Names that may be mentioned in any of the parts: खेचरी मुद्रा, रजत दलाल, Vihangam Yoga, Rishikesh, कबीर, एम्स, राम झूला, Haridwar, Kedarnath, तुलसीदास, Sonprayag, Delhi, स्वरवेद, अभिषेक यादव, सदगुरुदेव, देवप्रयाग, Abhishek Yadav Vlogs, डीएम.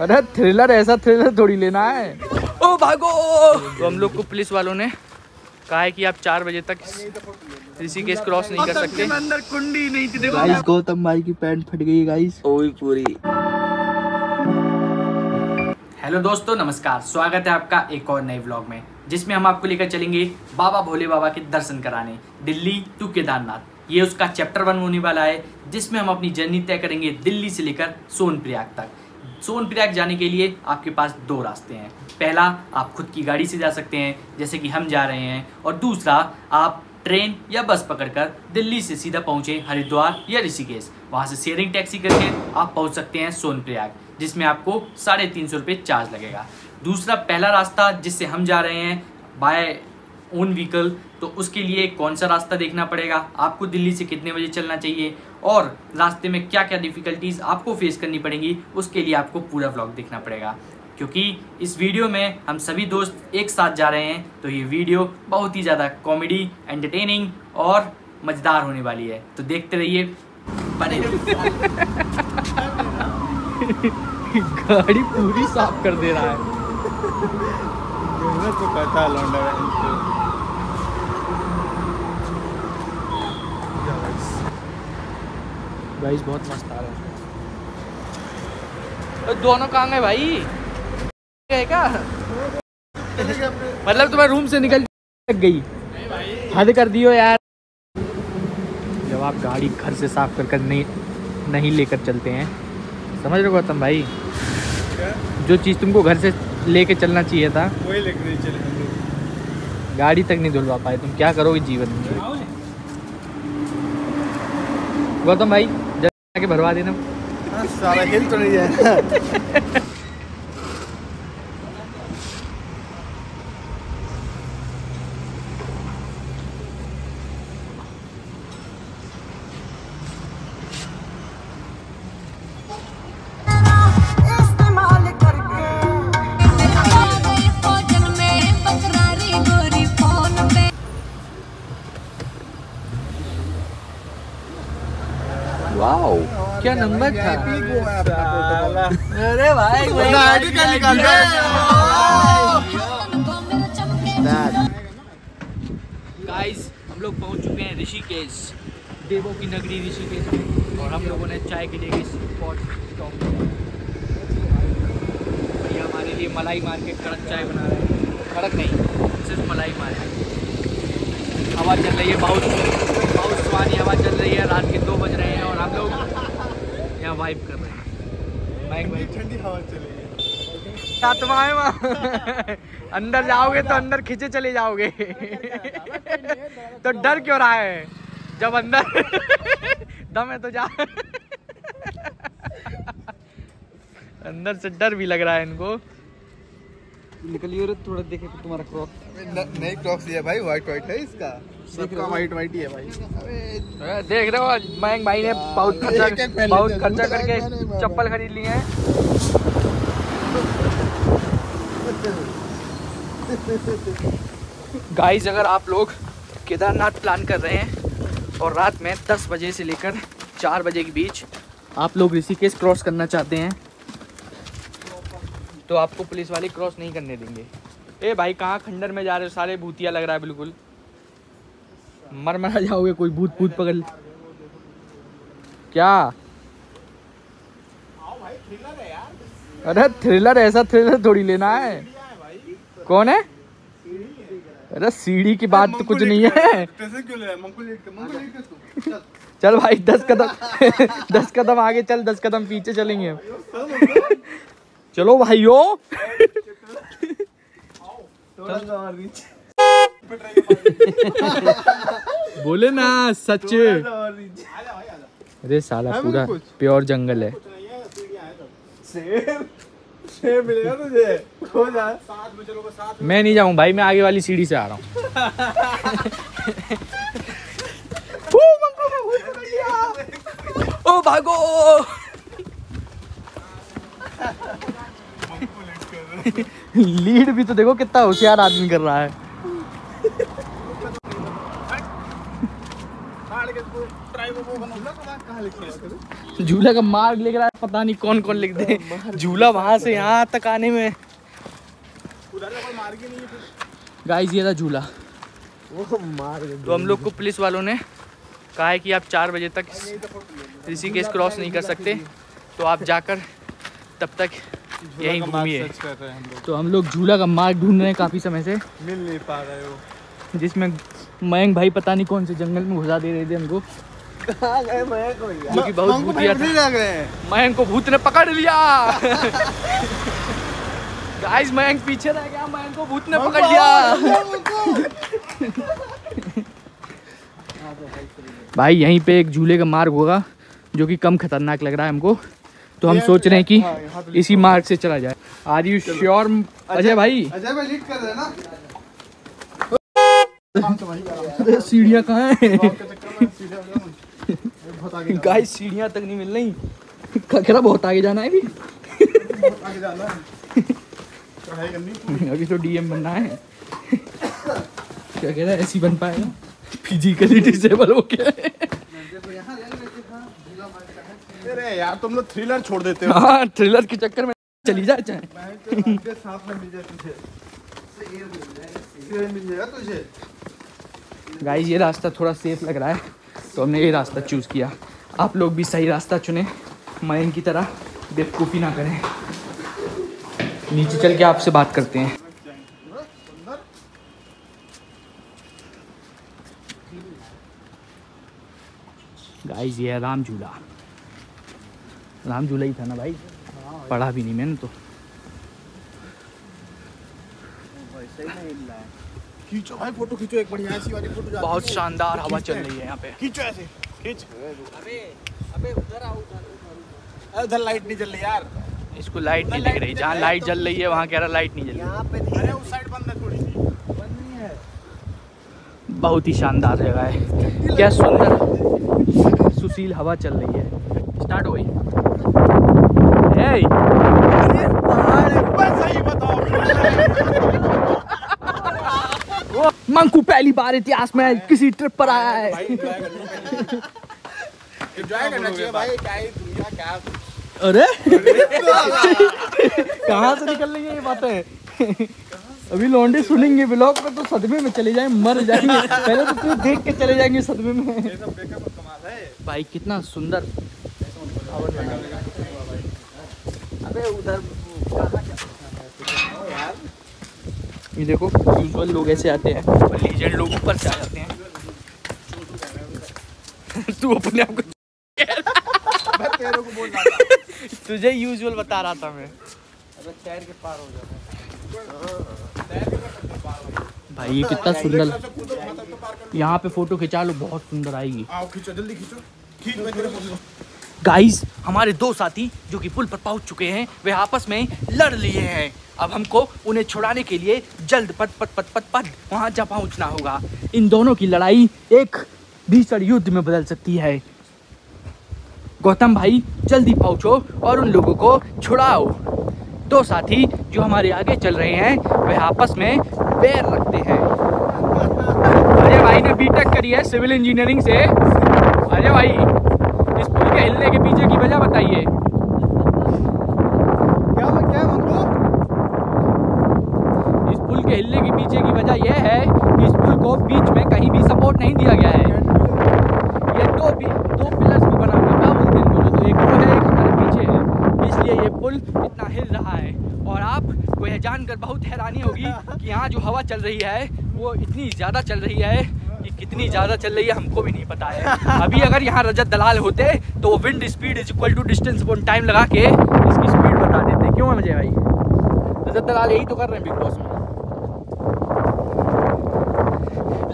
अरे थ्रिलर, ऐसा थ्रिलर थोड़ी लेना है। ओ भागो। तो हम लोग को पुलिस वालों ने कहा है कि आप 4 बजे तक ऋषिकेश क्रॉस नहीं कर सकते। अंदर कुंडी नहीं थी। गाइस गौतम भाई की पैंट फट गई गाइस, ओई पूरी। हेलो दोस्तों, नमस्कार, स्वागत है आपका एक और नए व्लॉग में, जिसमें हम आपको लेकर चलेंगे बाबा भोले बाबा के दर्शन कराने दिल्ली टू केदारनाथ। ये उसका चैप्टर 1 होने वाला है, जिसमें हम अपनी जर्नी तय करेंगे दिल्ली से लेकर सोनप्रयाग तक। सोनप्रयाग जाने के लिए आपके पास 2 रास्ते हैं। पहला, आप खुद की गाड़ी से जा सकते हैं, जैसे कि हम जा रहे हैं, और दूसरा, आप ट्रेन या बस पकड़कर दिल्ली से सीधा पहुँचे हरिद्वार या ऋषिकेश। वहाँ से शेयरिंग टैक्सी करके आप पहुँच सकते हैं सोनप्रयाग, जिसमें आपको 350 रुपये चार्ज लगेगा। दूसरा, पहला रास्ता जिससे हम जा रहे हैं बाय ओन व्हीकल, तो उसके लिए कौन सा रास्ता देखना पड़ेगा, आपको दिल्ली से कितने बजे चलना चाहिए और रास्ते में क्या क्या डिफ़िकल्टीज़ आपको फेस करनी पड़ेंगी, उसके लिए आपको पूरा व्लॉग देखना पड़ेगा। क्योंकि इस वीडियो में हम सभी दोस्त एक साथ जा रहे हैं, तो ये वीडियो बहुत ही ज़्यादा कॉमेडी, एंटरटेनिंग और मज़ेदार होने वाली है। तो देखते रहिए, बने गाड़ी पूरी साफ कर दे रहा है तो पता लौंडा। गाइस बहुत मस्त आ रहा है। दोनों कहाँ गए भाई? है क्या मतलब तुम्हें रूम से निकल गई? नहीं भाई, हद कर दियो यार। जब आप गाड़ी घर से साफ कर नहीं लेकर चलते हैं, समझ रहे हो गौतम भाई, क्या? जो चीज़ तुमको घर से लेके चलना चाहिए था वही लेकर नहीं चले, गाड़ी तक नहीं धुलवा पाए। तुम क्या करोगे जीवन में गौतम भाई? आके भरवा देना सारा हिल तो नहीं जाएगा। क्या नंबर था? अरे भाई गाइस, हम लोग पहुंच चुके हैं ऋषिकेश, देवों की नगरी ऋषिकेश में, और हम लोगों ने चाय के लिए भैया हमारे लिए मलाई मार के कड़क चाय बना रहे हैं। कड़क नहीं, सिर्फ मलाई मारे। हवा चल रही है, बहुत सुहानी हवा चल रही है। रात के 2 बज रहे हैं और हम लोग वाइब कर रहे हैं। भाई ठंडी हवा चलेगी। अंदर जाओगे तो अंदर खींचे चले जाओगे। तो डर क्यों रहा है जब अंदर दम है तो जा। अंदर से डर भी लग रहा है इनको। निकलिए रे, थोड़ा देखे तुम्हारा क्रॉक्स। नहीं क्रॉक्स लिया भाई, व्हाइट व्हाइट है इसका, सबका व्हाइट व्हाइट ही है भाई। अबे देख रहे हो, मयंक भाई ने बहुत खर्चा करके चप्पल खरीद ली है। गाइस, अगर आप लोग केदारनाथ प्लान कर रहे हैं और रात में 10 बजे से लेकर 4 बजे के बीच आप लोग ऋषिकेश क्रॉस करना चाहते हैं, तो आपको पुलिस वाले क्रॉस नहीं करने देंगे। ए भाई, कहाँ खंडर में जा रहे हो? सारे भूतिया लग रहा है, बिल्कुल मरमरा जाओगे, कोई भूत भूत पकड़ क्या? भाई थ्रिलर है यार। अरे थ्रिलर, ऐसा थ्रिलर थोड़ी लेना है। कौन है? अरे सीढ़ी की बात तो कुछ नहीं है। चल भाई, 10 कदम आगे चल, 10 कदम पीछे चलेंगे। चलो भाइयों, बोले ना सच। अरे साला पूरा प्योर जंगल है। मैं नहीं जाऊं भाई, मैं आगे वाली सीढ़ी से आ रहा हूँ। ओ भागो। लीड भी तो देखो, कितना होशियार आदमी कर रहा है। झूला का मार्ग लेकर आया, पता नहीं कौन कौन लिख दे झूला वहाँ से यहाँ तक आने में। गाइस ये था झूला। तो हम लोग को पुलिस वालों ने कहा है कि आप 4 बजे तक ऋषिकेश क्रॉस नहीं कर सकते, तो आप जाकर तब तक यहीं घूमिए। तो हम लोग झूला का मार्ग ढूंढ रहे हैं काफ़ी समय से, मिल नहीं पा रहे हो, जिसमें मयंक भाई पता नहीं कौन से जंगल में घुसा दे रहे थे हमको। क्योंकि बहुत भूतिया था, मयंक को भूत ने पकड़ लिया। गाइस मयंक पीछे रह गया, मयंक को भूत ने पकड़ लिया। भाई यहीं पे एक झूले का मार्ग होगा जो कि कम खतरनाक लग रहा है हमको, तो हम सोच रहे हैं कि इसी मार्ग से चला जाए। आर यू श्योर अजय भाई? अजय भाई लीड कर रहे हैं ना। सीढ़ियाँ कहाँ है? गाइस सीढ़ियाँ तक नहीं मिल रही, खतरा बहुत आगे जाना है अभी। अभी तो डीएम बनना है। क्या कह रहा है, ऐसी बन पाएगा? फिजिकली डिसेबल हो गया। अरे यार तुम लोग थ्रिलर छोड़ देते हो। हाँ थ्रिलर के चक्कर में चली जा चाहे। गाइस ये रास्ता थोड़ा सेफ लग रहा है तो हमने ये रास्ता चूज़ किया। आप लोग भी सही रास्ता चुने, मयंक की तरह बेवकूफ़ी ना करें। नीचे चल के आपसे बात करते हैं। गाइस ये है राम झूला। राम झूला ही था ना भाई? पढ़ा भी नहीं मैंने तो। खींचो भाई फोटो, खींचो एक बढ़िया सी वाली फोटो। बहुत शानदार हवा चल रही है यहाँ पे। खींचो ऐसे, खींच। अबे अबे उधर आओ, उधर उधर लाइट नहीं जल रही यार। इसको लाइट नहीं दिख रही, जहाँ लाइट जल रही है वहाँ कह रहा लाइट नहीं जल रही। यहाँ पे अरे उस साइड बंद है, थोड़ी सी बंद नहीं है। बहुत ही शानदार जगह है, क्या सुंदर सुशील हवा चल रही है। स्टार्ट हो गई। मंकू पहली बार इतिहास में किसी ट्रिप पर आया है। एंजॉय करना चाहिए भाई, क्या अरे कहाँ से निकल रही है ये बातें? अभी लौंडे सुनेंगे ब्लॉग पे तो सदमे में चले जाएंगे, मर जाएंगे। पहले तो तुम देख के चले जाएंगे सदमे में। ये सब बेकअप कमाल है भाई, कितना सुंदर। अबे उधर ये देखो, यूजुअल लोग ऐसे आते हैं और लीजेंड लोग ऊपर से आ जाते हैं। तू अपने आप को तुझे यूजुअल बता रहा था मैं। अगर टायर के पार हो जाता भाई, ये कितना सुंदर। यहाँ पे फोटो खिंचा लो, बहुत सुंदर आएगी। आओ खींचो, जल्दी खींचो। गाइस हमारे 2 साथी जो कि पुल पर पहुँच चुके हैं, वे आपस में लड़ लिए हैं। अब हमको उन्हें छुड़ाने के लिए जल्द पट पट पट पट पट वहाँ जा पहुँचना होगा। इन दोनों की लड़ाई एक भीषण युद्ध में बदल सकती है। गौतम भाई जल्दी पहुँचो और उन लोगों को छुड़ाओ। 2 साथी जो हमारे आगे चल रहे हैं वह आपस में बैर रखते हैं। अजय भाई ने बीटेक करी है सिविल इंजीनियरिंग से। अजय भाई इस पुल के हिलने के पीछे की वजह बताइए। क्या मतलब? इस पुल के हिलने के पीछे की वजह यह है कि इस पुल को बीच में कहीं भी सपोर्ट नहीं दिया गया है। ये दो पिलर्स भी बना हुआ था, तो एक वो है एक हमारे पीछे है, इसलिए ये पुल इतना हिल रहा है। और आपको यह जानकर बहुत हैरानी होगी कि यहाँ जो हवा चल रही है वो इतनी ज़्यादा चल रही है कि कितनी ज़्यादा चल रही है हमको भी नहीं पता है। अभी अगर यहाँ रजत दलाल होते तो वो wind speed is equal to distance upon time लगा के इसकी स्पीड बता देते। क्यों अजय भाई? रजत दलाल यही तो कर रहे हैं बिग बॉस में।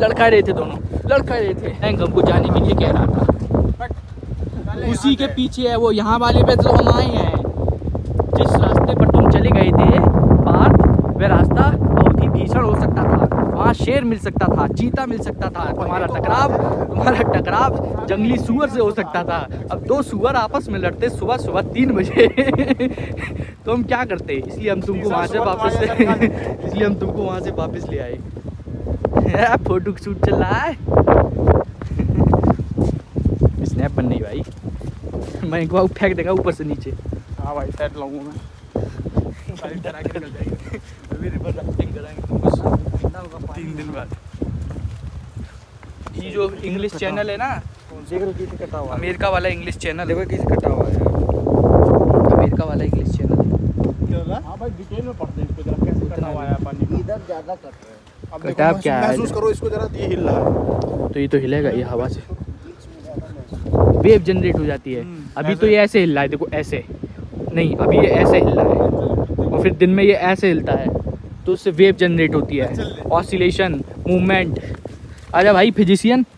लड़का रहे थे दोनों, लड़का रहे थे। हैंग हमको जाने के लिए कह रहा था, उसी के पीछे है वो। यहाँ वाले पे तो हम आए हैं, जिस रास्ते पर तुम चले गए थे पार्थ, वह रास्ता बहुत ही भीषण हो सकता था। वहाँ शेर मिल सकता था, चीता मिल सकता था। तुम्हारा टकराव जंगली सुअर से हो सकता था। अब 2 सुअर आपस में लड़ते सुबह सुबह 3 बजे तो हम क्या करते? इसलिए हम तुमको वहाँ से वापस ले आए। फोटो शूट चल रहा है, स्नैप बन नहीं भाई। मैं एक बार फेंक देगा ऊपर से नीचे। हाँ भाई सेट लाऊंगा मैं, सारी डरा के निकल जाएंगे। अभी रिवर राफ्टिंग कराएंगे तुमको 3 दिन बाद। ये जो इंग्लिश चैनल है ना, देख लो किसे कटा हुआ है, अमेरिका वाला इंग्लिश चैनल, देखो किसे कटा हुआ है, अमेरिका वाला इंग्लिश चैनल। हाँ भाई डिटेल में पढ़ते हैं इसको जरा, कैसे कटा हुआ है पानी, इधर ज़्यादा कट रहा है। अब देखो महसूस करो इसको जरा, ये हिल रहा है तो ये तो हिलेगा, ये हवा से वेव जनरेट हो जाती है। अभी तो ये ऐसे हिल रहा है, देखो ऐसे नहीं, अभी ये ऐसे हिल रहा है और फिर दिन में ये ऐसे हिलता है तो उससे वेव जनरेट होती है, ऑसिलेशन मूवमेंट। आजा भाई फिजिशियन, चल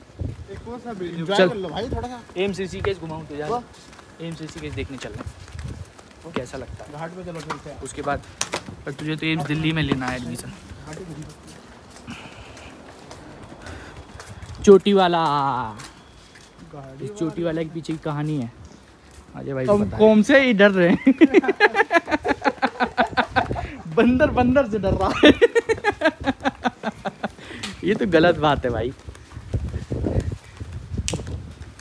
भाई थोड़ा सा एम्स ऋषिकेश घुमाऊं तो यार, एम्स ऋषिकेश देखने चलना है कैसा लगता है, घाट पे चलो चलते हैं। उसके बाद पर तुझे तो एम्स दिल्ली में लेना है एडमिशन, चोटी वाला। इस चोटी वाला के पीछे की कहानी है, अजय भाई तुम कौन से ही डर रहे हैं। बंदर बंदर से डर रहा है। ये तो गलत बात है भाई,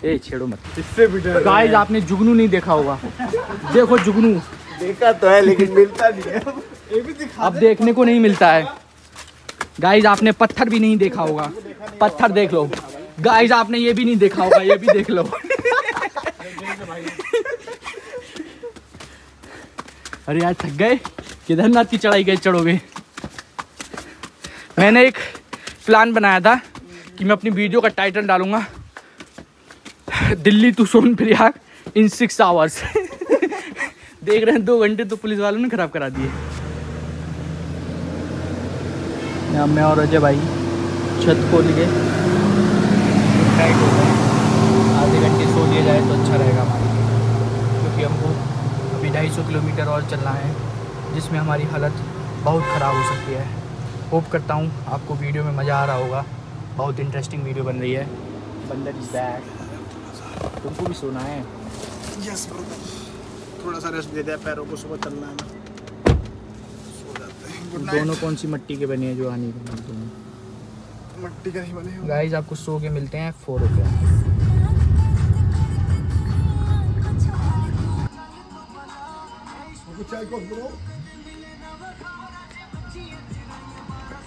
ए छेड़ो मत, इससे भी डर। गाइस आपने जुगनू नहीं देखा होगा, देखो जुगनू देखा तो है लेकिन मिलता नहीं है, ये भी दिखा अब देखने को नहीं मिलता है। गाइस आपने पत्थर भी नहीं देखा होगा, पत्थर देख लो। गाइस आपने ये भी नहीं देखा होगा, ये भी देख लो। अरे यार थक गए, केदारनाथ की चढ़ाई गए चढ़ोगे। मैंने एक प्लान बनाया था कि मैं अपनी वीडियो का टाइटल डालूंगा Delhi to Sonprayag in 6 hours. देख रहे हैं 2 घंटे तो पुलिस वालों ने खराब करा दिए। मैं और अजय भाई छत खोल गए, आधे घंटे सो लिया जाए तो अच्छा रहेगा हमारे लिए, क्योंकि हमको अभी 250 किलोमीटर और चलना है जिसमें हमारी हालत बहुत ख़राब हो सकती है। होप करता हूँ आपको वीडियो में मज़ा आ रहा होगा, बहुत इंटरेस्टिंग वीडियो बन रही है। बंदर इज बैक, तुमको भी सोना है। यस थोड़ा सा रेस्ट दे दिया पैरों को, सुबह चलना है, सो जाते हैं। दोनों कौन सी मिट्टी के बने हैं, जो आने के बनते हैं मट्टी का नहीं बने। गाइस आपको 100 के मिलते हैं 4 रुपये।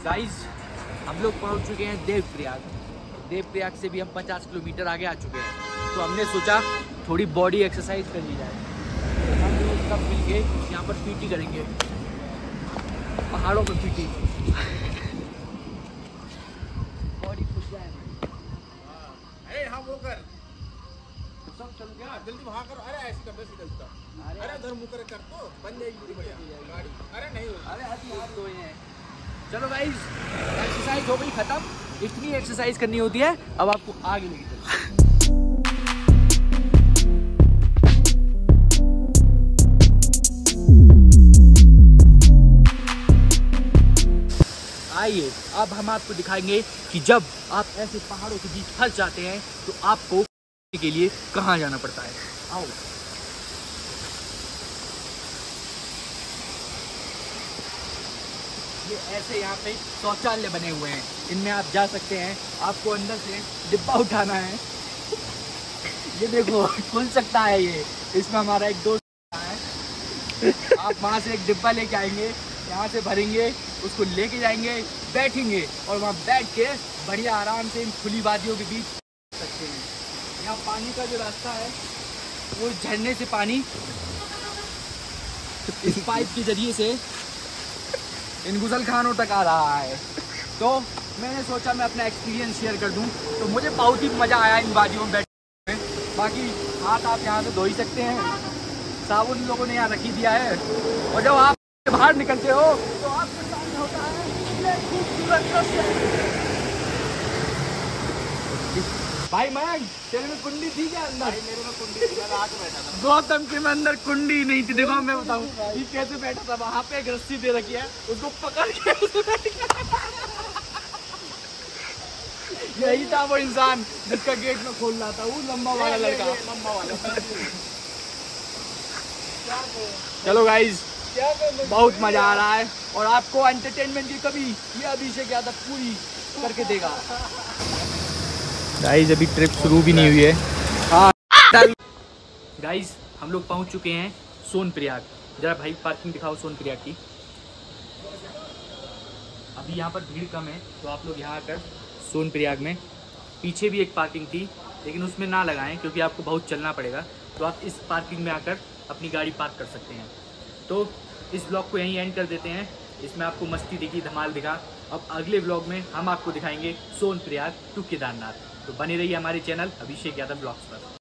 गाइस हम लोग पहुंच चुके हैं देवप्रयाग, देवप्रयाग से भी हम 50 किलोमीटर आगे आ चुके हैं। तो हमने सोचा थोड़ी बॉडी एक्सरसाइज कर ली जाए, तो हम लोग सब मिल के यहाँ पर पीटी करेंगे, पहाड़ों पर पीटी। जल्दी वहाँ करो, अरे ऐसे कमरे से चलता, अरे उधर मुँह कर कर तो बन जाएगी बढ़िया गाड़ी, अरे नहीं हो, अरे हाथ हाथ धोए हैं। चलो गाइस एक्सरसाइज हो गई खत्म, इतनी एक्सरसाइज करनी होती है। अब आपको आगे लेके चलते हैं। आइए अब हम आपको दिखाएंगे कि जब आप ऐसे पहाड़ों के बीच फंस जाते हैं तो आपको के लिए कहाँ जाना पड़ता है। आओ ये ऐसे यहाँ पे शौचालय बने हुए हैं, इनमें आप जा सकते हैं। आपको अंदर से डिब्बा उठाना है, ये देखो खुल सकता है, ये इसमें हमारा एक दोस्त है। आप वहाँ से एक डिब्बा लेके आएंगे, यहाँ से भरेंगे, उसको लेके जाएंगे, बैठेंगे और वहाँ बैठ के बढ़िया आराम से इन खुली वादियों के बीच सकते हैं। यहाँ पानी का जो रास्ता है वो झरने से पानी इस पाइप के जरिए से इन गुजलखानों तक आ रहा है। तो मैंने सोचा मैं अपना एक्सपीरियंस शेयर कर दूं, तो मुझे बहुत ही मज़ा आया इन वादियों में बैठने में। बाकी हाथ आप यहाँ से धो ही सकते हैं, साबुन लोगों ने यहाँ रखी दिया है। और जब आप बाहर निकलते हो तो आपके सामने होता है भाई मैं तेरे में कुंडी थी क्या अंदर? मेरे में कुंडी थी, मैं आके बैठा था। गौतम के में अंदर कुंडी नहीं थी, देखो मैं बताऊँ ये कैसे बैठा था। वहाँ पे एक रस्सी दे रखी है, उसको पकड़ के यही था वो इंसान जिसका गेट में खोल रहा था, वो लंबा वाला लड़का, लंबा वाला। चलो गाइज बहुत मजा आ रहा है और आपको एंटरटेनमेंट की कभी ये अभिषेक यादव पूरी करके देगा। गाइस अभी ट्रिप शुरू भी नहीं हुई है। हाँ गाइज हम लोग पहुंच चुके हैं सोनप्रयाग। जरा भाई पार्किंग दिखाओ सोनप्रयाग की। अभी यहाँ पर भीड़ कम है तो आप लोग यहाँ आकर सोनप्रयाग में, पीछे भी एक पार्किंग थी लेकिन उसमें ना लगाएं क्योंकि आपको बहुत चलना पड़ेगा, तो आप इस पार्किंग में आकर अपनी गाड़ी पार्क कर सकते हैं। तो इस ब्लॉग को यहीं एंड कर देते हैं। इसमें आपको मस्ती दिखी, धमाल दिखा। अब अगले ब्लॉग में हम आपको दिखाएंगे सोनप्रयाग टू केदारनाथ। तो बने रहिए हमारे चैनल अभिषेक यादव ब्लॉग्स पर।